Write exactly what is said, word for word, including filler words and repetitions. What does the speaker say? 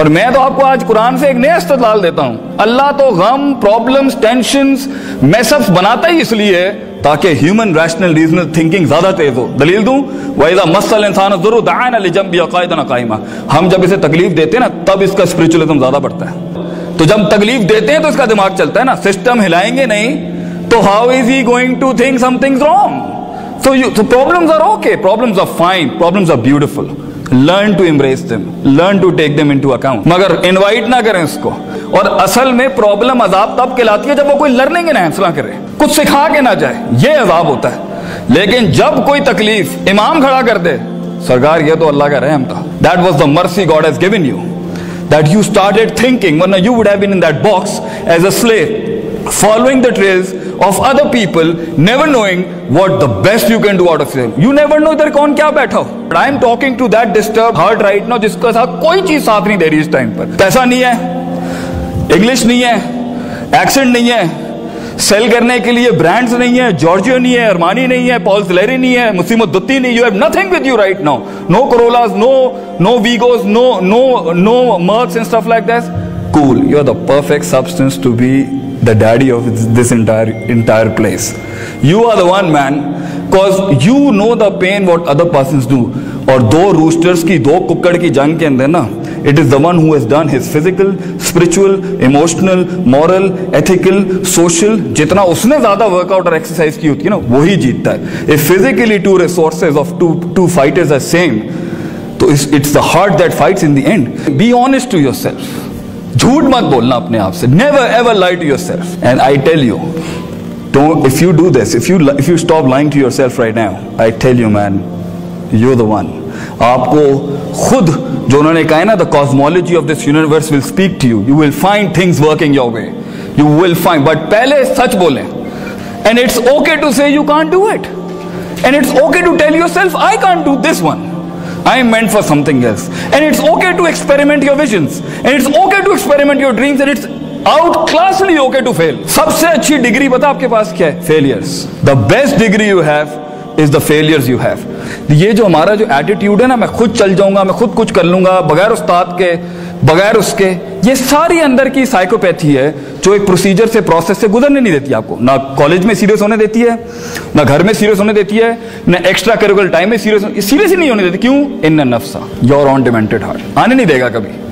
और मैं तो आपको आज कुरान से एक नया इस्तदलाल देता हूं। अल्लाह तो गम, प्रॉब्लम्स, टेंशंस, मैसअप्स बनाता ही इसलिए ताकि ह्यूमन रैशनल रीजनल थिंकिंग ज्यादा तेज हो। दलील दूं, वइज़ा मस्सल इंसान ज़ुर्र दअना लिजंबी क़ाइदन क़ाइमा। हम जब इसे तकलीफ देते हैं ना तब इसका स्पिरिचुअलिज्म ज्यादा बढ़ता है। तो जब तकलीफ देते हैं तो इसका दिमाग चलता है ना, सिस्टम हिलाएंगे नहीं तो how is he going to think something's wrong. So you problems are okay, problems are fine, problems are beautiful. Learn to embrace them, learn to take them into account, मगर invite ना करें इसको। और असल में प्रॉब्लम अजाब तब कहलाती है जब वो कोई लर्निंग एनहांस ना करे, कुछ सिखा के ना जाए, ये अजाब होता है। लेकिन जब कोई तकलीफ इमाम खड़ा कर दे, सरकार ये तो अल्लाह का रहम था, that was the mercy God has given you, that you started thinking, वरना you would have been in that box as a slave, following the trails of other people, never knowing what the best you can do out of them. You never know इधर कौन क्या बैठा हो। But I am talking to that disturbed heart right now, जिसका साथ कोई चीज साथ नहीं दे रही इस टाइम पर। पैसा नहीं है, इंग्लिश नहीं है, एक्सेंट नहीं है, सेल करने के लिए ब्रांड्स नहीं है, जॉर्जियो नहीं है, अरमानी नहीं है, पॉल सिलेरी नहीं है, मुसीमत दुत्ती नहीं। You have nothing with you right now, no Corollas, no no वीगोस, no no no Mercs and stuff like that. Cool, you are the perfect substance to be the daddy of this entire entire place. You are the one man, cause you know the pain what other persons do. और दो roosters की, दो कुक्कड़ की जंग के अंदर ना, it is the one who has done his physical, spiritual, emotional, moral, ethical, social, जितना उसने ज़्यादा workout और exercise की होती है ना, वही जीतता है। If physically two resources of two two fighters are same, तो it's it's the heart that fights in the end. Be honest to yourself. झूठ मत बोलना अपने आप से। Never ever lie to yourself. And I tell you, don't, if you do this, if you if you stop lying to yourself right now, I tell you man, you the one. आपको खुद जो उन्होंने कहा है ना, the cosmology of this universe will speak to you, you will find things working your way, you will find. But पहले सच बोलें, and it's okay to say you can't do it, and it's okay to tell yourself I can't do this one, I am meant for something else, and it's okay to experiment your visions, and it's okay to experiment your dreams, and it's outclassly okay to fail. सबसे अच्छी degree बता आपके पास क्या है? Failures. The best degree you have is the failures you have. ये जो हमारा जो attitude है ना, मैं खुद चल जाऊंगा, मैं खुद कुछ कर लूंगा, बगैर उस्ताद के, बगैर उसके, ये सारी अंदर की साइकोपैथी है जो एक प्रोसीजर से, प्रोसेस से गुजरने नहीं देती आपको। ना कॉलेज में सीरियस होने देती है, ना घर में सीरियस होने देती है, ना एक्स्ट्रा करिकुलर टाइम में सीरियस सीरियस ही नहीं होने देती। क्यों? इन नफ्सा, योर ऑन डिमेंटेड हार्ट, आने नहीं देगा कभी।